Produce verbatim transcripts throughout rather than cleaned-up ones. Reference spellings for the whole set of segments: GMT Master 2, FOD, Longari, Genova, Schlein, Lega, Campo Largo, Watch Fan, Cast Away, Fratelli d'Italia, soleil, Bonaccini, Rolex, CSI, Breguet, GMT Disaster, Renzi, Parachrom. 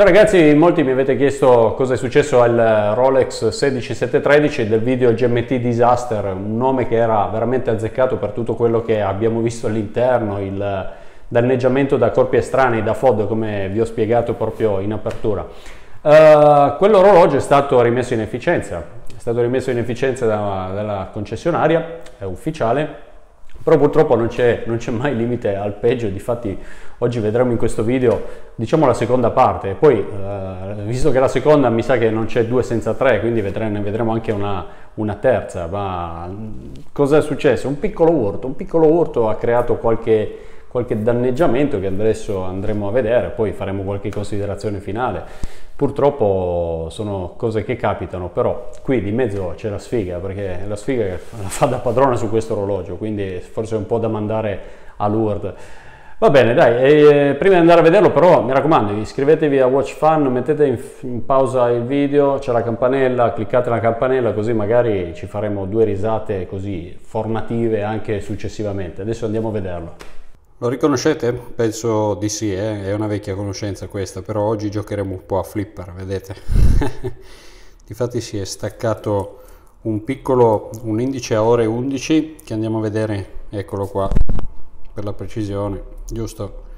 Ciao ragazzi, molti mi avete chiesto cosa è successo al Rolex uno sei sette uno tre del video G M T Disaster, un nome che era veramente azzeccato per tutto quello che abbiamo visto all'interno, il danneggiamento da corpi estranei, da F O D, come vi ho spiegato proprio in apertura. Uh, Quell'orologio è stato rimesso in efficienza, è stato rimesso in efficienza da, dalla concessionaria, è ufficiale. Però purtroppo non c'è mai limite al peggio, difatti oggi vedremo in questo video, diciamo, la seconda parte. Poi, eh, visto che la seconda mi sa che non c'è due senza tre, quindi vedremo, ne vedremo anche una, una terza. Ma cosa è successo? Un piccolo urto, un piccolo urto ha creato qualche, qualche danneggiamento che adesso andremo a vedere, poi faremo qualche considerazione finale. Purtroppo sono cose che capitano, però qui di mezzo c'è la sfiga, perché la sfiga la fa da padrona su questo orologio, quindi forse è un po' da mandare a Lourdes. Va bene, dai, e prima di andare a vederlo però mi raccomando, iscrivetevi a Watch Fan, mettete in, in pausa il video, c'è la campanella, cliccate la campanella così magari ci faremo due risate così formative anche successivamente. Adesso andiamo a vederlo. Lo riconoscete? Penso di sì, eh? È una vecchia conoscenza questa, però oggi giocheremo un po' a flipper, vedete? Difatti si è staccato un piccolo, un indice a ore undici, che andiamo a vedere, eccolo qua, per la precisione, giusto?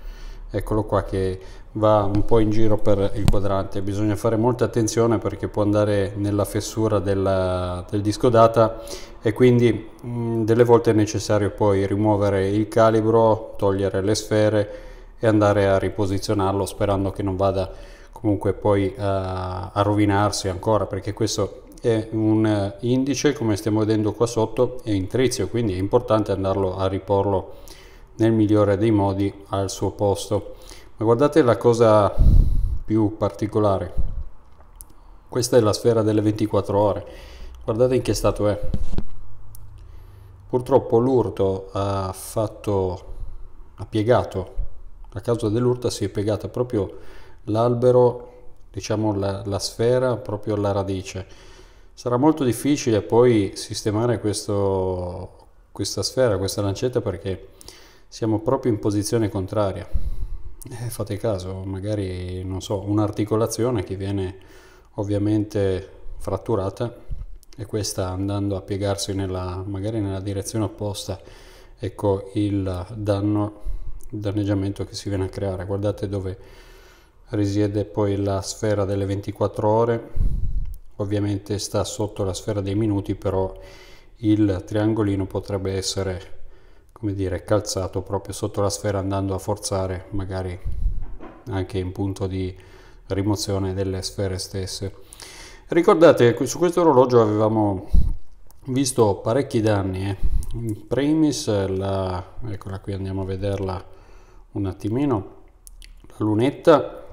Eccolo qua che va un po' in giro per il quadrante, bisogna fare molta attenzione perché può andare nella fessura della, del disco data e quindi mh, delle volte è necessario poi rimuovere il calibro, togliere le sfere e andare a riposizionarlo sperando che non vada comunque poi a, a rovinarsi ancora, perché questo è un indice, come stiamo vedendo qua sotto, è intrizio, quindi è importante andarlo a riporlo nel migliore dei modi al suo posto. Ma guardate la cosa più particolare, questa è la sfera delle ventiquattro ore, guardate in che stato è. Purtroppo l'urto ha fatto ha piegato, a causa dell'urto si è piegata proprio l'albero, diciamo la, la sfera proprio alla radice. Sarà molto difficile poi sistemare questo, questa sfera, questa lancetta, perché siamo proprio in posizione contraria. Eh, fate caso, magari, non so, un'articolazione che viene ovviamente fratturata e questa andando a piegarsi nella, magari nella direzione opposta, ecco il danno, il danneggiamento che si viene a creare. Guardate dove risiede poi la sfera delle ventiquattro ore, ovviamente sta sotto la sfera dei minuti, però il triangolino potrebbe essere, come dire, calzato proprio sotto la sfera andando a forzare magari anche in punto di rimozione delle sfere stesse. Ricordate che su questo orologio avevamo visto parecchi danni, eh. In primis la, eccola qui, andiamo a vederla un attimino, la lunetta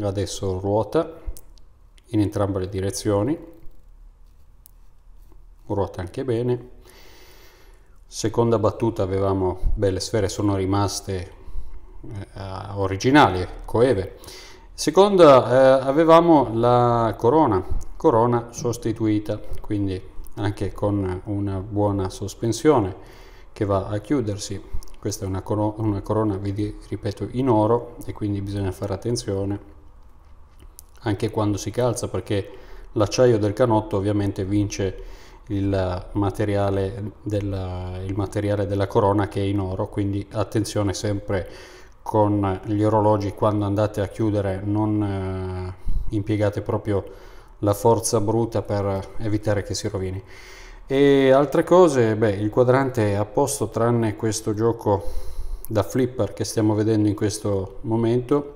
adesso ruota in entrambe le direzioni, ruota anche bene. Seconda battuta avevamo, beh, le sfere sono rimaste eh, originali, coeve. Seconda, eh, avevamo la corona, corona sostituita, quindi anche con una buona sospensione che va a chiudersi. Questa è una, coro una corona, vi ripeto, in oro, e quindi bisogna fare attenzione anche quando si calza, perché l'acciaio del canotto ovviamente vince il materiale, della, il materiale della corona che è in oro, quindi attenzione sempre con gli orologi, quando andate a chiudere non eh, impiegate proprio la forza bruta per evitare che si rovini. E altre cose, beh, il quadrante è a posto tranne questo gioco da flipper che stiamo vedendo in questo momento,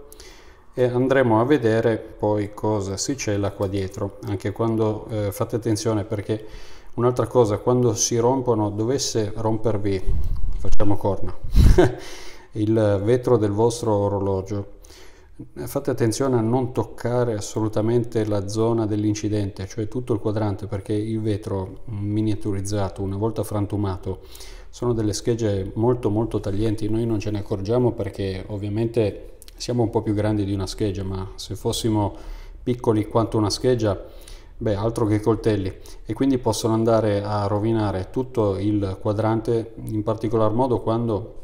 e andremo a vedere poi cosa si cela qua dietro. Anche quando eh, fate attenzione, perché un'altra cosa, quando si rompono, dovesse rompervi, facciamo corna, il vetro del vostro orologio, fate attenzione a non toccare assolutamente la zona dell'incidente, cioè tutto il quadrante, perché il vetro miniaturizzato, una volta frantumato, sono delle schegge molto molto taglienti. Noi non ce ne accorgiamo perché ovviamente siamo un po' più grandi di una scheggia, ma se fossimo piccoli quanto una scheggia, beh, altro che coltelli, e quindi possono andare a rovinare tutto il quadrante, in particolar modo quando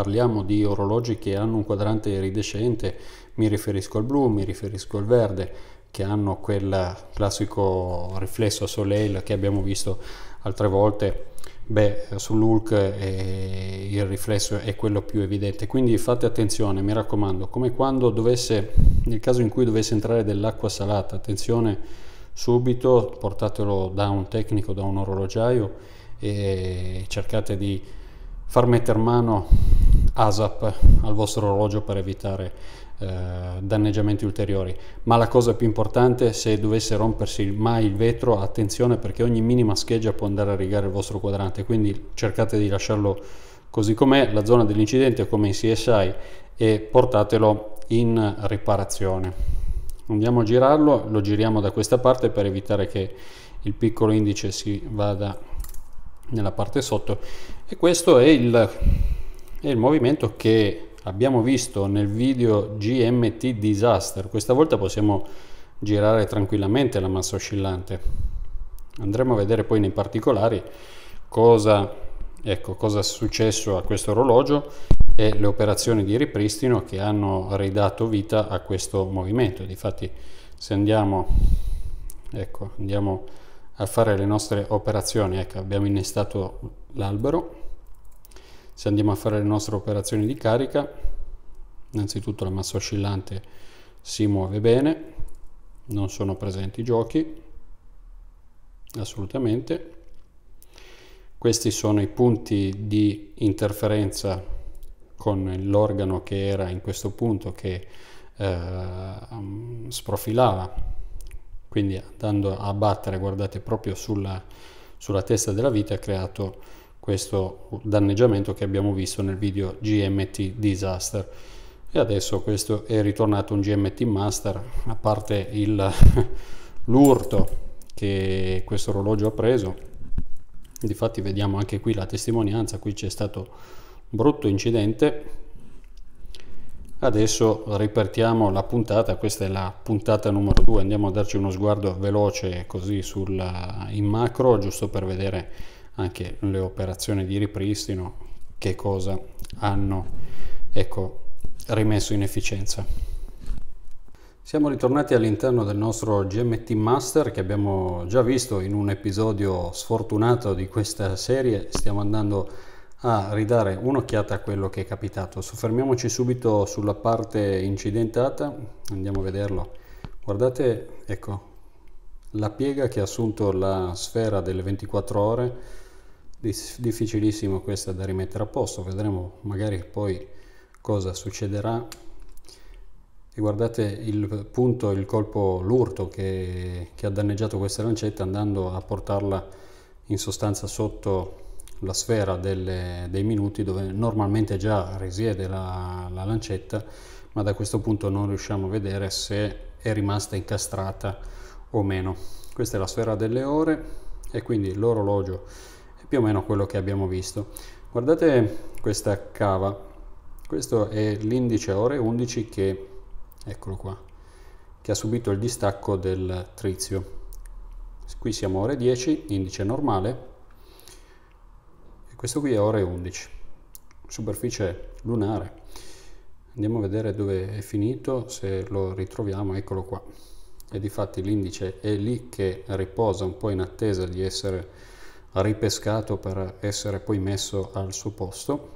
parliamo di orologi che hanno un quadrante iridescente, mi riferisco al blu, mi riferisco al verde, che hanno quel classico riflesso a soleil che abbiamo visto altre volte, beh, sull'Hulk eh, il riflesso è quello più evidente, quindi fate attenzione, mi raccomando, come quando dovesse, nel caso in cui dovesse entrare dell'acqua salata, attenzione subito, portatelo da un tecnico, da un orologiaio, e cercate di far mettere mano ASAP al vostro orologio per evitare eh, danneggiamenti ulteriori. Ma la cosa più importante, se dovesse rompersi mai il vetro, attenzione, perché ogni minima scheggia può andare a rigare il vostro quadrante, quindi cercate di lasciarlo così com'è, la zona dell'incidente come in C S I, e portatelo in riparazione. Andiamo a girarlo, lo giriamo da questa parte per evitare che il piccolo indice si vada nella parte sotto, e questo è il, è il movimento che abbiamo visto nel video G M T Disaster. Questa volta possiamo girare tranquillamente la massa oscillante, andremo a vedere poi nei particolari cosa, ecco, cosa è successo a questo orologio e le operazioni di ripristino che hanno ridato vita a questo movimento. Difatti, se andiamo, ecco, andiamo a fare le nostre operazioni, ecco, abbiamo innestato l'albero, se andiamo a fare le nostre operazioni di carica, innanzitutto la massa oscillante si muove bene, non sono presenti giochi, assolutamente. Questi sono i punti di interferenza con l'organo che era in questo punto che eh, sprofilava, quindi andando a battere, guardate, proprio sulla, sulla testa della vite, ha creato questo danneggiamento che abbiamo visto nel video G M T Disaster. E adesso questo è ritornato un G M T Master, a parte l'urto che questo orologio ha preso. Difatti vediamo anche qui la testimonianza, qui c'è stato brutto incidente. Adesso ripartiamo la puntata, questa è la puntata numero due, andiamo a darci uno sguardo veloce così sulla, in macro, giusto per vedere anche le operazioni di ripristino, che cosa hanno, ecco, rimesso in efficienza. Siamo ritornati all'interno del nostro G M T Master che abbiamo già visto in un episodio sfortunato di questa serie. Stiamo andando a ridare un'occhiata a quello che è capitato. Soffermiamoci subito sulla parte incidentata, andiamo a vederlo. Guardate, ecco, la piega che ha assunto la sfera delle ventiquattro ore, difficilissimo questa da rimettere a posto, vedremo magari poi cosa succederà. E guardate il punto, il colpo, l'urto che, che ha danneggiato questa lancetta, andando a portarla in sostanza sotto la sfera delle, dei minuti, dove normalmente già risiede la, la lancetta, ma da questo punto non riusciamo a vedere se è rimasta incastrata o meno. Questa è la sfera delle ore e quindi l'orologio è più o meno quello che abbiamo visto. Guardate questa cava, questo è l'indice ore undici che, eccolo qua, che ha subito il distacco del trizio. Qui siamo ore dieci, indice normale. Questo qui è ore undici, superficie lunare. Andiamo a vedere dove è finito, se lo ritroviamo, eccolo qua. E difatti l'indice è lì che riposa un po' in attesa di essere ripescato per essere poi messo al suo posto.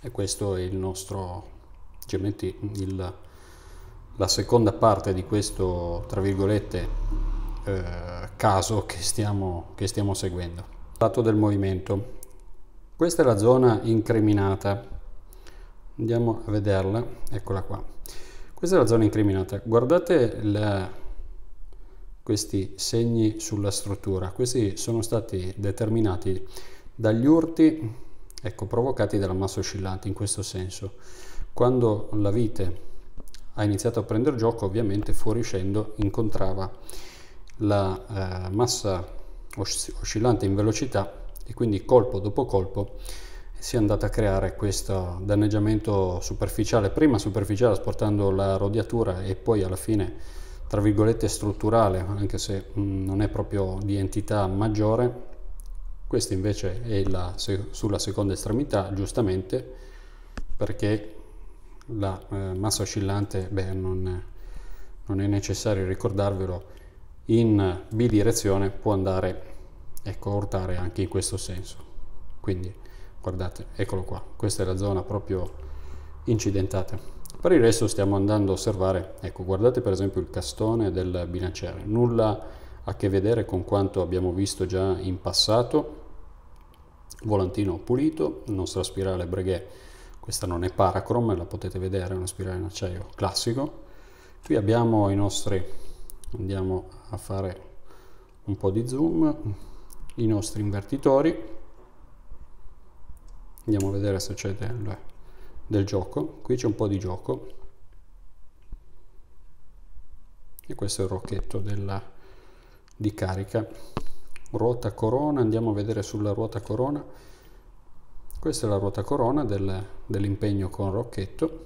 E questo è il nostro G M T, il, la seconda parte di questo, tra virgolette, eh, caso che stiamo, che stiamo seguendo. Del movimento, questa è la zona incriminata, andiamo a vederla, eccola qua, questa è la zona incriminata. Guardate la, questi segni sulla struttura, questi sono stati determinati dagli urti, ecco, provocati dalla massa oscillante. In questo senso, quando la vite ha iniziato a prendere gioco, ovviamente fuoriuscendo incontrava la eh, massa oscillante in velocità, e quindi colpo dopo colpo si è andata a creare questo danneggiamento superficiale, prima superficiale asportando la rodiatura e poi alla fine, tra virgolette, strutturale, anche se mh, non è proprio di entità maggiore. Questa invece è la, sulla seconda estremità, giustamente, perché la eh, massa oscillante, beh, non, non è necessario ricordarvelo, in bidirezione può andare, ecco, a urtare anche in questo senso. Quindi guardate, eccolo qua, questa è la zona proprio incidentata. Per il resto stiamo andando a osservare, ecco, guardate per esempio il castone del bilanciere, nulla a che vedere con quanto abbiamo visto già in passato. Volantino pulito, nostra spirale Breguet, questa non è Parachrom, la potete vedere, è una spirale in acciaio classico. Qui abbiamo i nostri, andiamo a fare un po' di zoom, i nostri invertitori, andiamo a vedere se c'è del, del gioco. Qui c'è un po' di gioco e questo è il rocchetto della, di carica. Ruota corona, andiamo a vedere sulla ruota corona, questa è la ruota corona del, dell'impegno con rocchetto.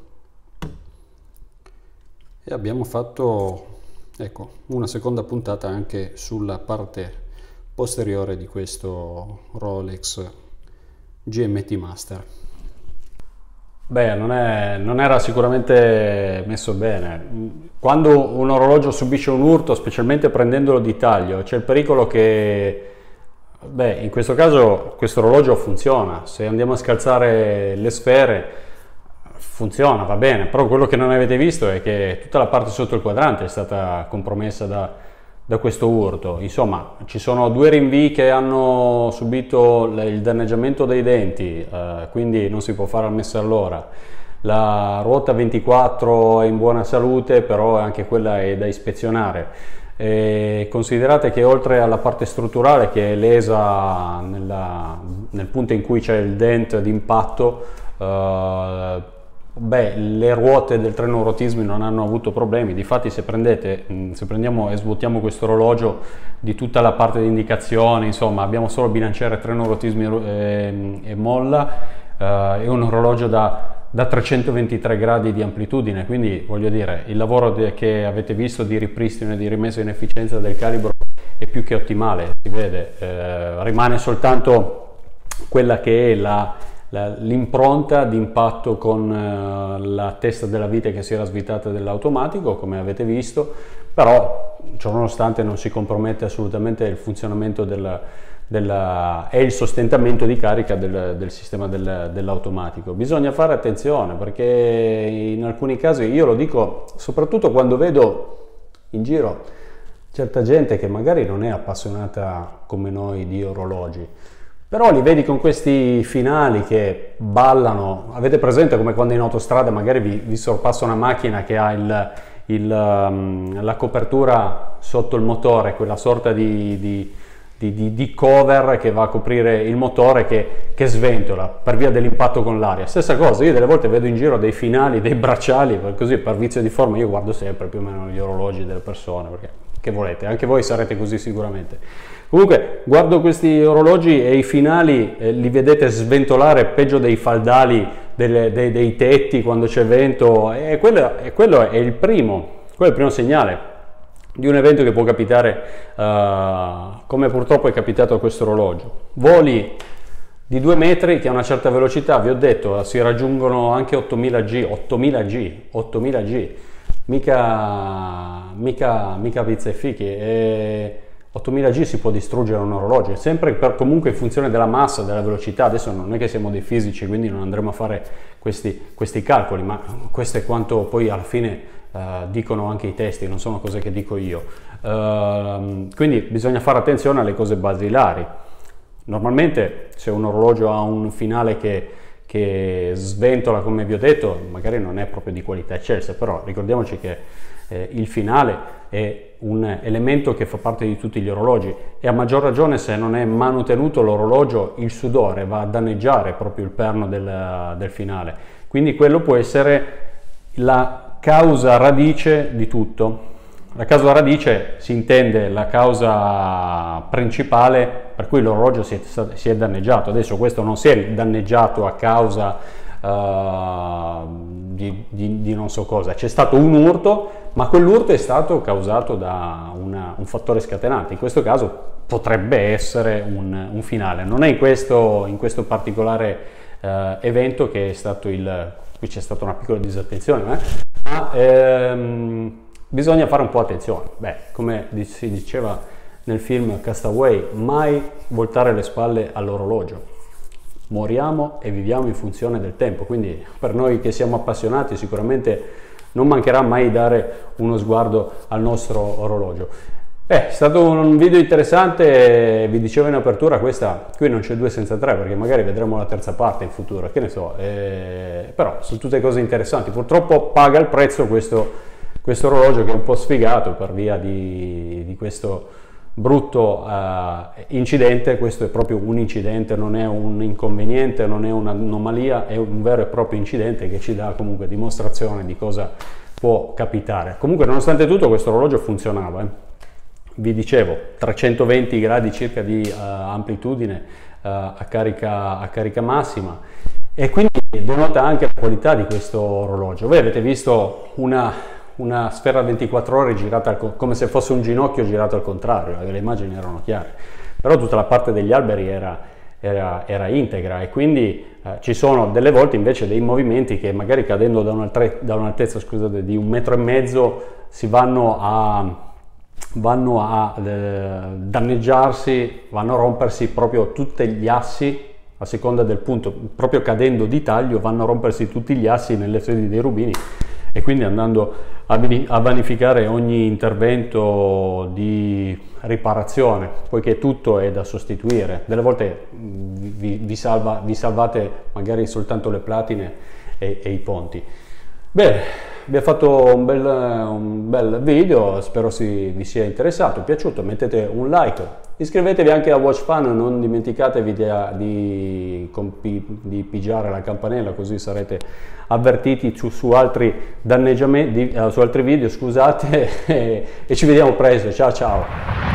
E abbiamo fatto, ecco, una seconda puntata anche sulla parte posteriore di questo Rolex G M T Master. Beh, non, è, non era sicuramente messo bene. Quando un orologio subisce un urto, specialmente prendendolo di taglio, c'è il pericolo che, beh, in questo caso questo orologio funziona. Se andiamo a scalzare le sfere funziona, va bene, però quello che non avete visto è che tutta la parte sotto il quadrante è stata compromessa da da questo urto. Insomma, ci sono due rinvii che hanno subito il danneggiamento dei denti, eh, quindi non si può fare al messa all'ora. La ruota ventiquattro è in buona salute, però anche quella è da ispezionare. E considerate che oltre alla parte strutturale che è lesa nella, nel punto in cui c'è il dent d'impatto, eh, beh, le ruote del treno rotismi non hanno avuto problemi. Difatti, se prendete, se prendiamo e svuotiamo questo orologio di tutta la parte di indicazione, insomma, abbiamo solo bilanciere, treno rotismi e, e molla. Eh, è un orologio da, da trecentoventitré gradi di amplitudine, quindi voglio dire, il lavoro de, che avete visto di ripristino e di rimessa in efficienza del calibro è più che ottimale, si vede. Eh, rimane soltanto quella che è la l'impronta di impatto con eh, la testa della vite che si era svitata dell'automatico, come avete visto, però ciononostante non si compromette assolutamente il funzionamento della, della, e il sostentamento di carica del, del sistema del, dell'automatico. Bisogna fare attenzione, perché in alcuni casi, io lo dico soprattutto quando vedo in giro certa gente che magari non è appassionata come noi di orologi, però li vedi con questi finali che ballano. Avete presente come quando in autostrada magari vi, vi sorpassa una macchina che ha il, il, um, la copertura sotto il motore, quella sorta di, di, di, di, di cover che va a coprire il motore, che, che sventola per via dell'impatto con l'aria? Stessa cosa, io delle volte vedo in giro dei finali, dei bracciali, così per vizio di forma. Io guardo sempre più o meno gli orologi delle persone, perché che volete, anche voi sarete così sicuramente. Comunque guardo questi orologi e i finali eh, li vedete sventolare peggio dei faldali delle, dei, dei tetti quando c'è vento, e quello, e quello è il primo quello è il primo segnale di un evento che può capitare, uh, come purtroppo è capitato a questo orologio. Voli di due metri che a una certa velocità, vi ho detto, si raggiungono anche ottomila G, ottomila G, ottomila G, mica, mica, mica pizza e fichi. E ottomila G si può distruggere un orologio, sempre per, comunque in funzione della massa, della velocità. Adesso non è che siamo dei fisici, quindi non andremo a fare questi, questi calcoli, ma questo è quanto poi alla fine uh, dicono anche i testi, non sono cose che dico io. Uh, quindi bisogna fare attenzione alle cose basilari. Normalmente se un orologio ha un finale che, che sventola, come vi ho detto, magari non è proprio di qualità eccelsa, però ricordiamoci che eh, il finale è un elemento che fa parte di tutti gli orologi, e a maggior ragione se non è manutenuto l'orologio, il sudore va a danneggiare proprio il perno del, del finale. Quindi quello può essere la causa radice di tutto. La causa radice si intende la causa principale per cui l'orologio si, si è danneggiato. Adesso questo non si è danneggiato a causa uh, di, di, di non so cosa. C'è stato un urto, ma quell'urto è stato causato da una, un fattore scatenante. In questo caso potrebbe essere un, un finale. Non è in questo, in questo particolare uh, evento che è stato il... qui c'è stata una piccola disattenzione, eh? ma ehm, bisogna fare un po' attenzione. Beh, come si diceva nel film Cast Away, mai voltare le spalle all'orologio. Moriamo e viviamo in funzione del tempo, quindi per noi che siamo appassionati sicuramente non mancherà mai dare uno sguardo al nostro orologio. Eh, è stato un video interessante, vi dicevo in apertura, questa qui non c'è due senza tre, perché magari vedremo la terza parte in futuro, che ne so, eh, però sono tutte cose interessanti. Purtroppo paga il prezzo questo, questo orologio, che è un po' sfigato per via di, di questo brutto eh, incidente. Questo è proprio un incidente, non è un inconveniente, non è un'anomalia, è un vero e proprio incidente che ci dà comunque dimostrazione di cosa può capitare. Comunque, nonostante tutto, questo orologio funzionava, eh. Vi dicevo, trecentoventi gradi circa di uh, amplitudine uh, a, carica, a carica massima, e quindi denota anche la qualità di questo orologio. Voi avete visto una, una sfera ventiquattro ore girata al, come se fosse un ginocchio girato al contrario, le immagini erano chiare, però tutta la parte degli alberi era, era, era integra, e quindi uh, ci sono delle volte invece dei movimenti che magari cadendo da un'altezza scusate, di un metro e mezzo si vanno a... vanno a eh, danneggiarsi, vanno a rompersi proprio tutti gli assi, a seconda del punto, proprio cadendo di taglio vanno a rompersi tutti gli assi nelle fedi dei rubini, e quindi andando a, a vanificare ogni intervento di riparazione, poiché tutto è da sostituire. Delle volte vi, vi, salva, vi salvate magari soltanto le platine e, e i ponti. Bene, vi ho fatto un bel, un bel video, spero si, vi sia interessato, piaciuto, mettete un like, iscrivetevi anche a Watch Fan, non dimenticatevi di, di, di pigiare la campanella, così sarete avvertiti su, su, altri, danneggiamenti, su altri video, scusate, e, e ci vediamo presto, ciao ciao!